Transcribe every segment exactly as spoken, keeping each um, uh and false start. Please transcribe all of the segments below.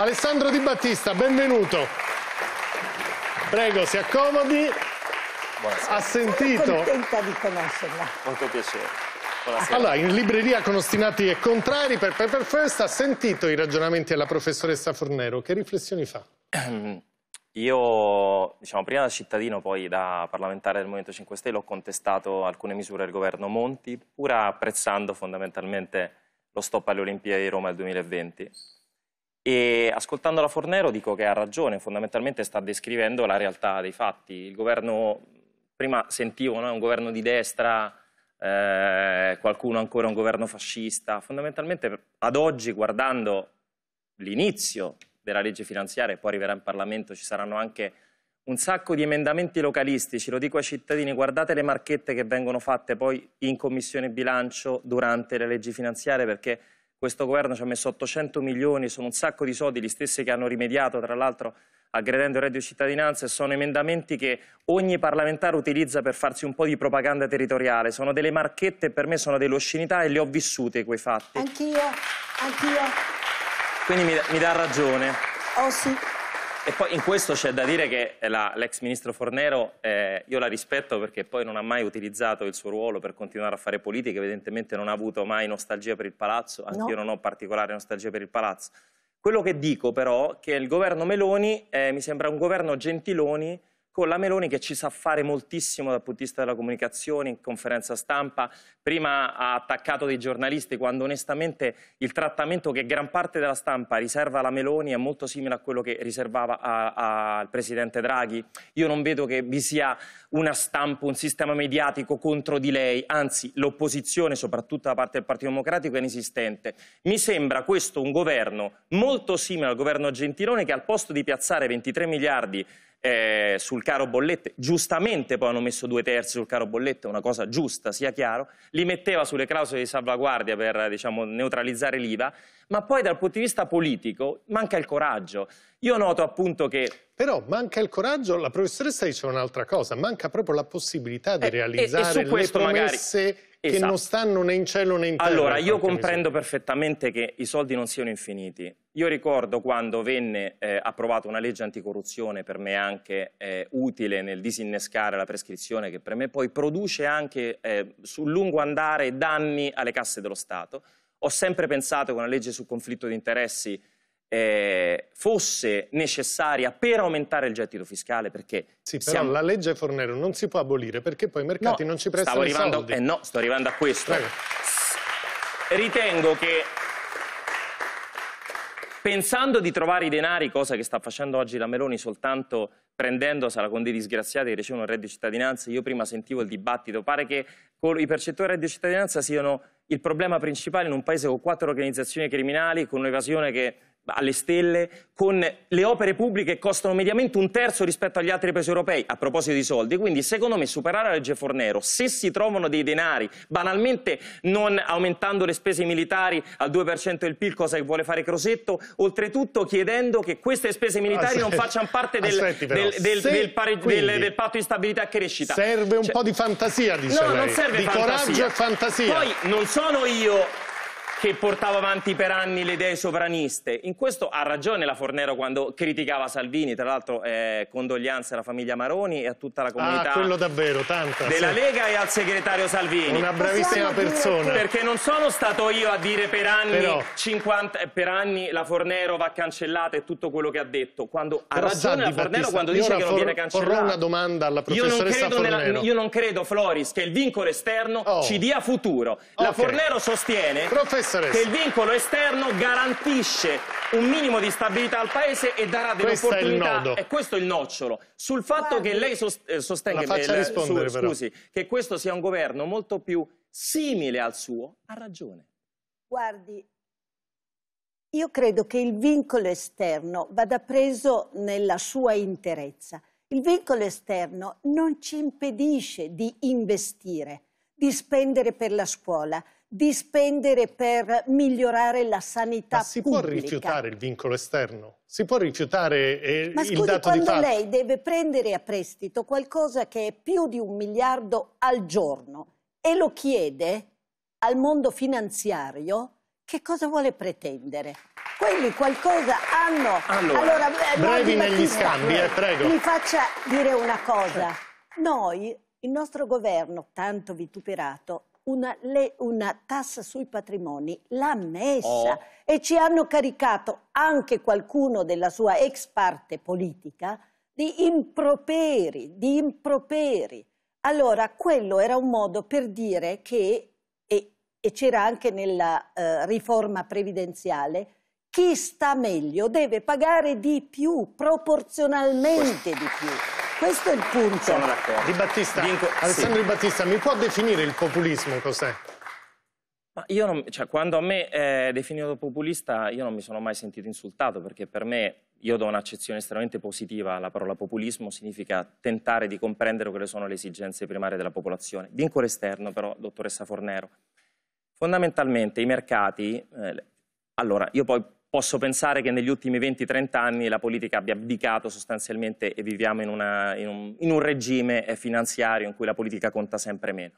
Alessandro Di Battista, benvenuto. Prego, si accomodi. Buonasera. Ha sentito... Sono contenta di conoscerla. Molto piacere. Buonasera. Allora, in libreria con Ostinati e Contrari per Paper First, ha sentito i ragionamenti della professoressa Fornero. Che riflessioni fa? Io, diciamo, prima da cittadino, poi da parlamentare del Movimento cinque Stelle, ho contestato alcune misure del governo Monti, pur apprezzando fondamentalmente lo stop alle Olimpiadi di Roma del duemilaventi. E ascoltando la Fornero dico che ha ragione, fondamentalmente sta descrivendo la realtà dei fatti. Il governo, prima sentivo, no? Un governo di destra, eh, qualcuno ancora un governo fascista. Fondamentalmente ad oggi, guardando l'inizio della legge finanziaria, poi arriverà in Parlamento, ci saranno anche un sacco di emendamenti localistici, lo dico ai cittadini, guardate le marchette che vengono fatte poi in Commissione Bilancio durante le leggi finanziarie, perché questo governo ci ha messo ottocento milioni, sono un sacco di soldi, gli stessi che hanno rimediato tra l'altro aggredendo il reddito di cittadinanza, e sono emendamenti che ogni parlamentare utilizza per farsi un po' di propaganda territoriale, sono delle marchette, per me sono delle oscenità e le ho vissute quei fatti. Anch'io, anch'io. Quindi mi, mi dà ragione. Oh sì. E poi in questo c'è da dire che l'ex ministro Fornero, eh, io la rispetto perché poi non ha mai utilizzato il suo ruolo per continuare a fare politica, evidentemente non ha avuto mai nostalgia per il palazzo, anche no. Io non ho particolare nostalgia per il palazzo. Quello che dico però è che il governo Meloni eh, mi sembra un governo Gentiloni, con la Meloni che ci sa fare moltissimo dal punto di vista della comunicazione, in conferenza stampa, prima ha attaccato dei giornalisti quando onestamente il trattamento che gran parte della stampa riserva alla Meloni è molto simile a quello che riservava a, a, al presidente Draghi. Io non vedo che vi sia una stampa, un sistema mediatico contro di lei, anzi l'opposizione, soprattutto da parte del Partito Democratico, è inesistente. Mi sembra questo un governo molto simile al governo Gentiloni che al posto di piazzare ventitré miliardi Eh, sul caro bollette, giustamente poi hanno messo due terzi sul caro bollette, una cosa giusta, sia chiaro, li metteva sulle clausole di salvaguardia per, diciamo, neutralizzare l'I V A, ma poi dal punto di vista politico manca il coraggio. Io noto appunto che... Però manca il coraggio, la professoressa diceva un'altra cosa, manca proprio la possibilità di eh, realizzare e, e le promesse... Magari... che esatto. Non stanno né in cielo né in terra. Allora, io comprendo perfettamente che i soldi non siano infiniti. Io ricordo quando venne eh, approvata una legge anticorruzione, per me anche eh, utile nel disinnescare la prescrizione, che per me poi produce anche eh, sul lungo andare danni alle casse dello Stato. Ho sempre pensato che una legge sul conflitto di interessi Eh, fosse necessaria per aumentare il gettito fiscale, perché sì, però siamo... la legge Fornero non si può abolire perché poi i mercati no, non ci prestano i soldi. Eh no, sto arrivando a questo. Prego. Ritengo che pensando di trovare i denari, cosa che sta facendo oggi la Meloni soltanto prendendosela con dei disgraziati che ricevono il reddito di cittadinanza, io prima sentivo il dibattito, pare che i percettori del reddito di cittadinanza siano il problema principale in un paese con quattro organizzazioni criminali, con un'evasione che alle stelle, con le opere pubbliche che costano mediamente un terzo rispetto agli altri paesi europei, a proposito di soldi. Quindi secondo me superare la legge Fornero, se si trovano dei denari, banalmente non aumentando le spese militari al due per cento del P I L, cosa che vuole fare Crosetto, oltretutto chiedendo che queste spese militari aspetti, non facciano parte del, aspetti, del, del, se, del, pare, del, del patto di stabilità e crescita. Serve un cioè, po' di fantasia, dice no, lei. Non serve di fantasia. Coraggio e fantasia. Poi non sono io... che portava avanti per anni le idee sovraniste. In questo ha ragione la Fornero quando criticava Salvini, tra l'altro eh, condoglianze alla famiglia Maroni e a tutta la comunità ah, quello davvero, tanta, della sì. Lega e al segretario Salvini. Una bravissima persona. Perché non sono stato io a dire per anni, Però... cinquanta, per anni la Fornero va cancellata e tutto quello che ha detto. Quando ha ragione la Fornero quando dice che non viene cancellata. Porrò una domanda alla professoressa Fornero. Io non credo, Floris, che il vincolo esterno oh. ci dia futuro. La okay. Fornero sostiene... Professor... che il vincolo esterno garantisce un minimo di stabilità al Paese e darà delle questo opportunità. È e questo è il nocciolo. Sul fatto che lei sostenga che, su, scusi, che questo sia un governo molto più simile al suo, ha ragione. Guardi, io credo che il vincolo esterno vada preso nella sua interezza. Il vincolo esterno non ci impedisce di investire, di spendere per la scuola, di spendere per migliorare la sanità pubblica. Ma si pubblica. può rifiutare il vincolo esterno? Si può rifiutare eh, Ma scusi, il dato di fatto? Ma quando lei deve prendere a prestito qualcosa che è più di un miliardo al giorno e lo chiede al mondo finanziario, che cosa vuole pretendere? quelli qualcosa hanno. Allora, allora brevi no, negli Battista, scambi, eh, prego. Mi faccia dire una cosa. Noi, il nostro governo, tanto vituperato, Una, le, una tassa sui patrimoni l'ha messa oh. e ci hanno caricato anche qualcuno della sua ex parte politica di improperi, di improperi. Allora quello era un modo per dire che, e, e c'era anche nella eh, riforma previdenziale, chi sta meglio deve pagare di più, proporzionalmente di più. Questo è il punto. Sono d'accordo. Di Battista, Vinco... Alessandro sì. Di Battista, mi può definire il populismo cos'è? Ma io non, cioè, quando a me è definito populista, io non mi sono mai sentito insultato, perché per me, io do un'accezione estremamente positiva alla parola populismo, significa tentare di comprendere quelle sono le esigenze primarie della popolazione. Vincolo esterno però, dottoressa Fornero. Fondamentalmente i mercati... Eh, allora, io poi... Posso pensare che negli ultimi venti trenta anni la politica abbia abdicato sostanzialmente e viviamo in, una, in, un, in un regime finanziario in cui la politica conta sempre meno.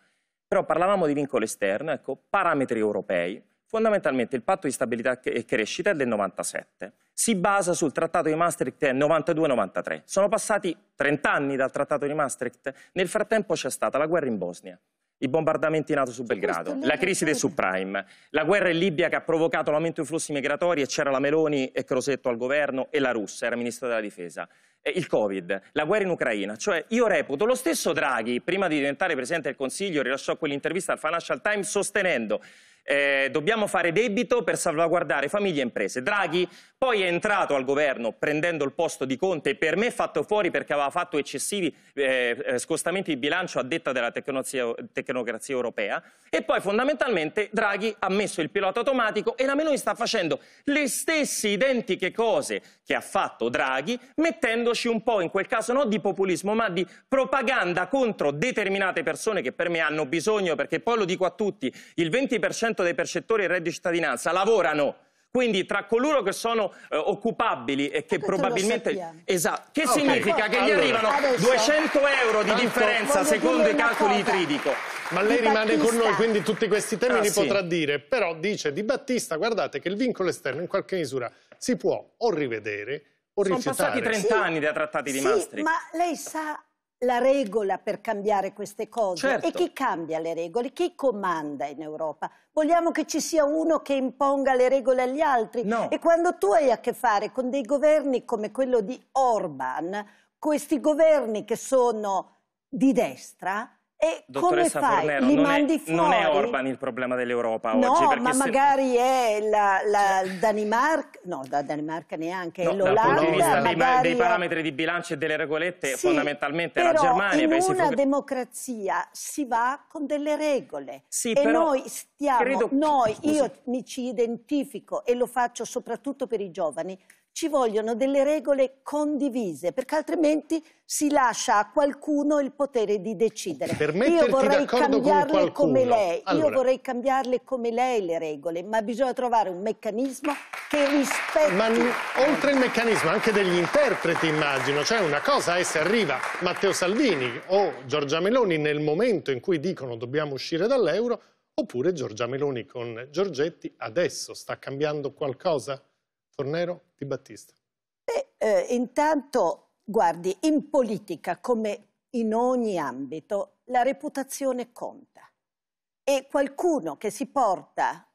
Però parlavamo di vincolo esterno, ecco, parametri europei. Fondamentalmente il patto di stabilità e crescita è del novantasette. Si basa sul trattato di Maastricht del novantadue novantatré. Sono passati trenta anni dal trattato di Maastricht. Nel frattempo c'è stata la guerra in Bosnia, i bombardamenti NATO su Belgrado, la crisi del subprime, la guerra in Libia che ha provocato l'aumento dei flussi migratori e c'era la Meloni e Crosetto al governo e la Russia, era ministro della difesa, e il Covid, la guerra in Ucraina. Cioè io reputo lo stesso Draghi, prima di diventare Presidente del Consiglio, rilasciò quell'intervista al Financial Times sostenendo eh, dobbiamo fare debito per salvaguardare famiglie e imprese. Draghi poi è entrato al governo prendendo il posto di Conte e per me fatto fuori perché aveva fatto eccessivi eh, scostamenti di bilancio a detta della tecnozia, tecnocrazia europea, e poi fondamentalmente Draghi ha messo il pilota automatico e la Meloni sta facendo le stesse identiche cose che ha fatto Draghi, mettendoci un po' in quel caso non di populismo ma di propaganda contro determinate persone che per me hanno bisogno, perché poi lo dico a tutti, il venti per cento dei percettori del reddito di cittadinanza lavorano. Quindi tra coloro che sono eh, occupabili e che probabilmente... Esatto. Che okay. significa che allora, gli arrivano adesso... duecento euro di differenza secondo i calcoli di Tridico. Ma lei rimane con noi, quindi tutti questi termini ah, potrà sì. dire. Però dice Di Battista, guardate che il vincolo esterno in qualche misura si può o rivedere o sono rifiutare. Sono passati trenta sì. anni dai trattati di sì, Maastricht. Ma lei sa la regola per cambiare queste cose? Certo. E chi cambia le regole? Chi comanda in Europa? Vogliamo che ci sia uno che imponga le regole agli altri? No. E quando tu hai a che fare con dei governi come quello di Orbán, questi governi che sono di destra, e dottoressa come fai? Fornero, Li non mandi è, fuori? Non è Orbán il problema dell'Europa no, oggi? No, ma se... magari è la, la Danimarca, no, la Danimarca neanche, no, l'Olanda. Dal punto di vista magari... dei parametri di bilancio e delle regolette, sì, fondamentalmente la Germania. Però in una fug... democrazia si va con delle regole. Sì, e però... noi stiamo, credo... noi, Scusi. io mi ci identifico e lo faccio soprattutto per i giovani, ci vogliono delle regole condivise, perché altrimenti si lascia a qualcuno il potere di decidere. Per io vorrei cambiarle come lei, allora. io vorrei cambiarle come lei le regole, ma bisogna trovare un meccanismo che rispetti. Ma oltre il meccanismo, anche degli interpreti, immagino, cioè una cosa è se arriva Matteo Salvini o Giorgia Meloni nel momento in cui dicono dobbiamo uscire dall'euro, oppure Giorgia Meloni con Giorgetti adesso sta cambiando qualcosa? Fornero, Di Battista. Beh, eh, intanto, guardi, in politica, come in ogni ambito, la reputazione conta. E qualcuno che si porta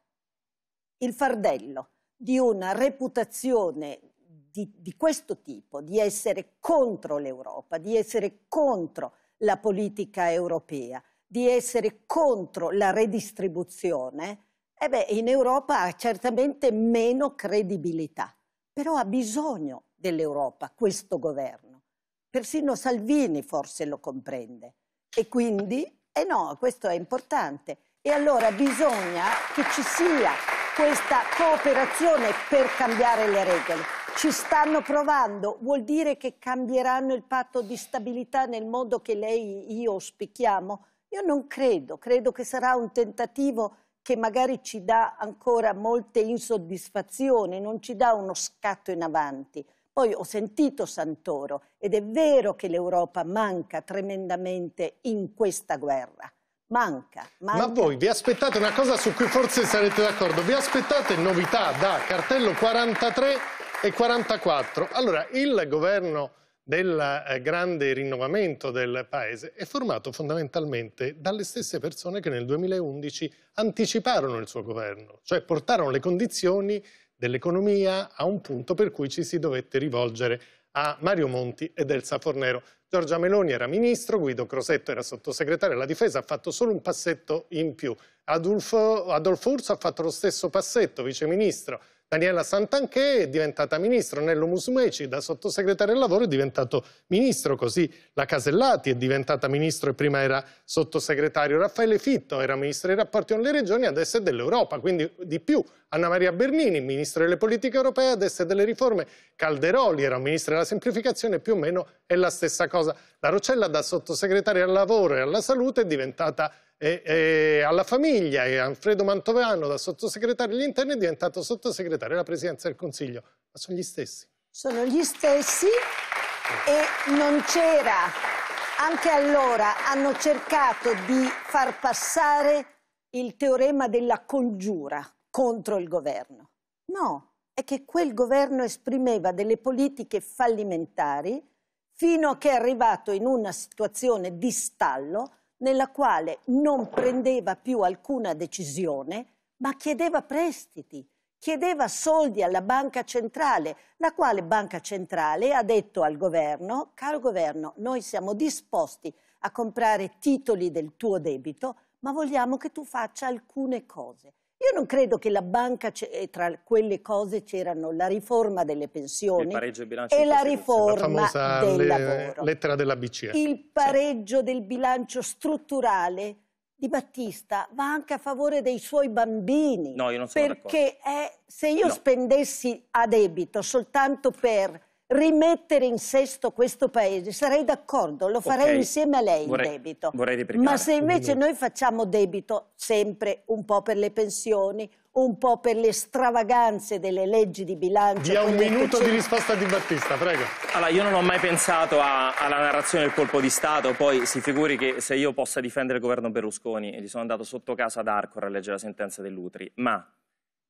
il fardello di una reputazione di, di questo tipo, di essere contro l'Europa, di essere contro la politica europea, di essere contro la redistribuzione, eh beh, in Europa ha certamente meno credibilità, però ha bisogno dell'Europa questo governo. Persino Salvini forse lo comprende. E quindi, eh no, questo è importante. E allora bisogna che ci sia questa cooperazione per cambiare le regole. Ci stanno provando, vuol dire che cambieranno il patto di stabilità nel modo che lei e io auspichiamo? Io non credo, credo che sarà un tentativo che magari ci dà ancora molte insoddisfazioni, non ci dà uno scatto in avanti. Poi ho sentito Santoro, ed è vero che l'Europa manca tremendamente in questa guerra, Manca, manca. Ma voi vi aspettate una cosa su cui forse sarete d'accordo, vi aspettate novità da cartello quarantatré e quarantaquattro. Allora, il governo del eh, grande rinnovamento del paese è formato fondamentalmente dalle stesse persone che nel duemilaundici anticiparono il suo governo, cioè portarono le condizioni dell'economia a un punto per cui ci si dovette rivolgere a Mario Monti ed Elsa Fornero. Giorgia Meloni era ministro, Guido Crosetto era sottosegretario alla difesa, ha fatto solo un passetto in più. Adolfo, Adolfo Urso ha fatto lo stesso passetto, viceministro. Daniela Santanchè è diventata ministro, Nello Musumeci da sottosegretario al lavoro è diventato ministro, così la Casellati è diventata ministro e prima era sottosegretario, Raffaele Fitto era ministro dei rapporti con le regioni, adesso è dell'Europa, quindi di più. Anna Maria Bernini, ministro delle politiche europee, adesso è delle riforme, Calderoli era ministro della semplificazione, più o meno è la stessa cosa. La Rocella da sottosegretario al lavoro e alla salute è diventata E, e alla famiglia, e Alfredo Mantovano da sottosegretario agli interni è diventato sottosegretario alla presidenza del Consiglio. Ma sono gli stessi. Sono gli stessi e non c'era, anche allora hanno cercato di far passare il teorema della congiura contro il governo. No, è che quel governo esprimeva delle politiche fallimentari fino a che è arrivato in una situazione di stallo nella quale non prendeva più alcuna decisione, ma chiedeva prestiti, chiedeva soldi alla Banca Centrale, la quale Banca Centrale ha detto al governo: caro governo, noi siamo disposti a comprare titoli del tuo debito, ma vogliamo che tu faccia alcune cose. Io non credo che la banca, tra quelle cose c'erano la riforma delle pensioni e la riforma del lavoro. Lettera della B C E. Il pareggio del bilancio strutturale di Battista va anche a favore dei suoi bambini. No, io non sono d'accordo. Perché è, se io no. spendessi a debito soltanto per rimettere in sesto questo paese, sarei d'accordo, lo farei okay. insieme a lei vorrei, in debito, ma se invece noi facciamo debito sempre un po' per le pensioni, un po' per le stravaganze delle leggi di bilancio. Dia un minuto di risposta di Battista, prego. Allora, io non ho mai pensato a, alla narrazione del colpo di Stato, poi si figuri che se io possa difendere il governo Berlusconi, e gli sono andato sotto casa ad Arcora a leggere la sentenza dell'Utri, ma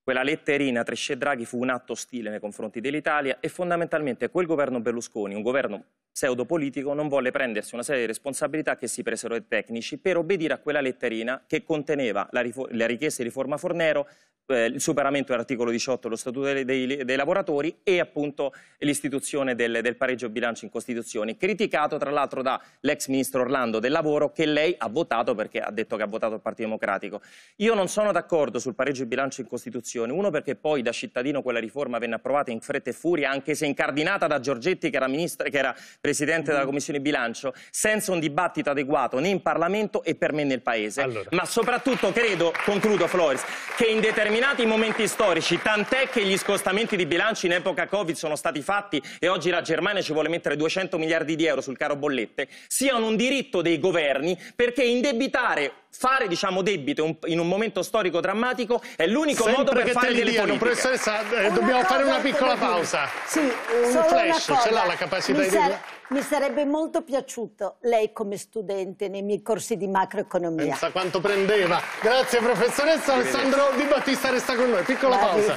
quella letterina Trichet Draghi fu un atto ostile nei confronti dell'Italia e fondamentalmente quel governo Berlusconi, un governo pseudopolitico, non volle prendersi una serie di responsabilità che si presero i tecnici per obbedire a quella letterina che conteneva la, la richiesta di riforma Fornero, eh, il superamento dell'articolo diciotto dello Statuto dei, dei, dei lavoratori e appunto l'istituzione del, del pareggio bilancio in Costituzione, criticato tra l'altro dall'ex ministro Orlando del Lavoro che lei ha votato perché ha detto che ha votato il Partito Democratico. Io non sono d'accordo sul pareggio bilancio in Costituzione. Uno perché poi da cittadino quella riforma venne approvata in fretta e furia, anche se incardinata da Giorgetti che era, ministro, che era presidente della Commissione Bilancio, senza un dibattito adeguato né in Parlamento e per me nel Paese. Allora. Ma soprattutto credo, concludo Flores, che in determinati momenti storici, tant'è che gli scostamenti di bilancio in epoca Covid sono stati fatti e oggi la Germania ci vuole mettere duecento miliardi di euro sul caro bollette, siano un diritto dei governi perché indebitare... Fare diciamo debito in un momento storico drammatico è l'unico modo per fare delle politiche. Professoressa, eh, dobbiamo fare una piccola pausa. Sì, un flash, ce l'ha la capacità di dire? Mi sarebbe molto piaciuto lei come studente nei miei corsi di macroeconomia. Pensa quanto prendeva. Grazie professoressa, Alessandro Di Battista resta con noi. Piccola pausa.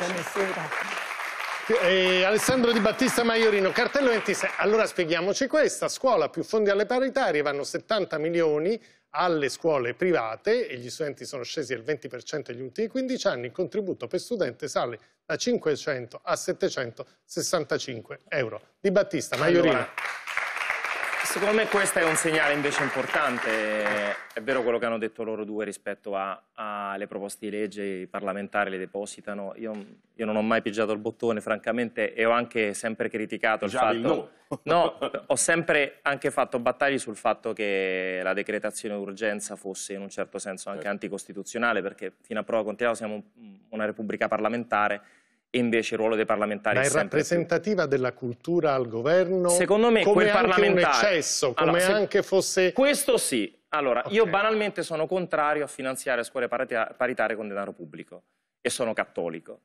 Buonasera. Eh, Alessandro Di Battista Maiorino, cartello ventisei. Allora spieghiamoci questa, scuola più fondi alle paritarie, vanno settanta milioni alle scuole private e gli studenti sono scesi al venti per cento agli ultimi quindici anni, il contributo per studente sale da cinquecento a settecentosessantacinque euro. Di Battista Maiorino. Allora, secondo me questo è un segnale invece importante, è vero quello che hanno detto loro due rispetto alle proposte di legge, i parlamentari le depositano, io, io non ho mai pigiato il bottone francamente e ho anche sempre criticato il fatto... No. No, ho sempre anche fatto battaglie sul fatto che la decretazione d'urgenza fosse in un certo senso anche anticostituzionale perché fino a prova contraria siamo una repubblica parlamentare. E invece il ruolo dei parlamentari ma è rappresentativa più. Della cultura al governo secondo me come quel anche un eccesso come allora, se... anche fosse questo sì allora okay. Io banalmente sono contrario a finanziare scuole paritarie con denaro pubblico e sono cattolico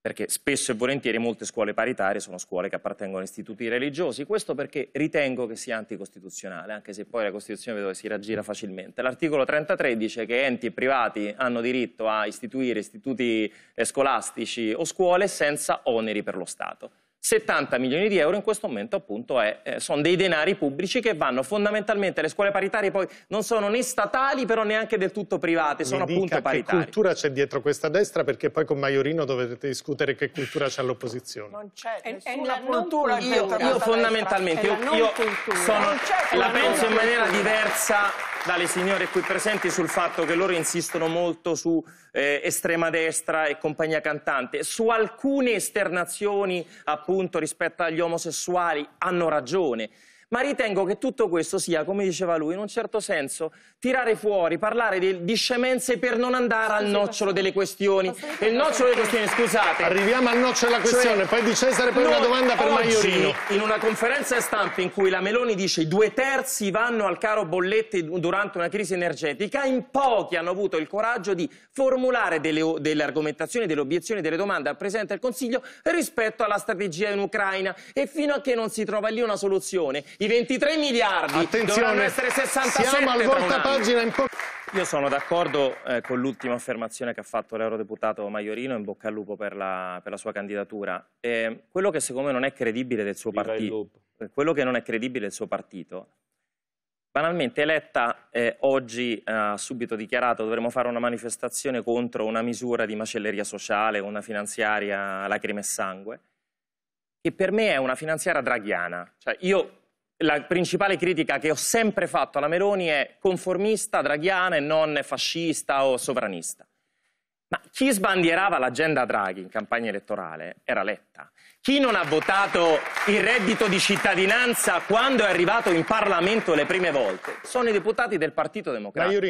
perché spesso e volentieri molte scuole paritarie sono scuole che appartengono a istituti religiosi. Questo perché ritengo che sia anticostituzionale, anche se poi la Costituzione vedo che si raggira facilmente. L'articolo trentatré dice che enti e privati hanno diritto a istituire istituti scolastici o scuole senza oneri per lo Stato. settanta milioni di euro in questo momento appunto è, eh, sono dei denari pubblici che vanno fondamentalmente alle scuole paritarie, poi non sono né statali però neanche del tutto private, sono Mi appunto paritarie. Che cultura c'è dietro questa destra, perché poi con Maiorino dovrete discutere che cultura c'è all'opposizione. Non c'è nessuna è, è cultura, cultura io, io fondamentalmente io, la, io sono, la penso in maniera diversa dalle signore qui presenti sul fatto che loro insistono molto su eh, estrema destra e compagnia cantante. Su alcune esternazioni appunto rispetto agli omosessuali hanno ragione, ma ritengo che tutto questo sia, come diceva lui, in un certo senso tirare fuori, parlare di, di scemenze per non andare al nocciolo delle questioni. E il nocciolo delle questioni, scusate. Arriviamo al nocciolo della questione, cioè, poi di Cesare, poi una domanda per Maiorino. In una conferenza stampa in cui la Meloni dice i due terzi vanno al caro bollette durante una crisi energetica, in pochi hanno avuto il coraggio di formulare delle, delle argomentazioni, delle obiezioni, delle domande al Presidente del Consiglio rispetto alla strategia in Ucraina. E fino a che non si trova lì una soluzione, i ventitré miliardi Attenzione, dovranno essere sessantasette. Siamo al voltapagina. In po- Io sono d'accordo eh, con l'ultima affermazione che ha fatto l'eurodeputato Maiorino, in bocca al lupo per la, per la sua candidatura. Eh, quello che secondo me non è credibile del suo partito, quello che non è credibile del suo partito, banalmente Letta eh, oggi ha eh, subito dichiarato dovremmo fare una manifestazione contro una misura di macelleria sociale, una finanziaria lacrime e sangue, che per me è una finanziaria draghiana. Cioè io la principale critica che ho sempre fatto alla Meloni è conformista, draghiana e non fascista o sovranista. Ma chi sbandierava l'agenda Draghi in campagna elettorale era Letta. Chi non ha votato il reddito di cittadinanza quando è arrivato in Parlamento le prime volte sono i deputati del Partito Democratico.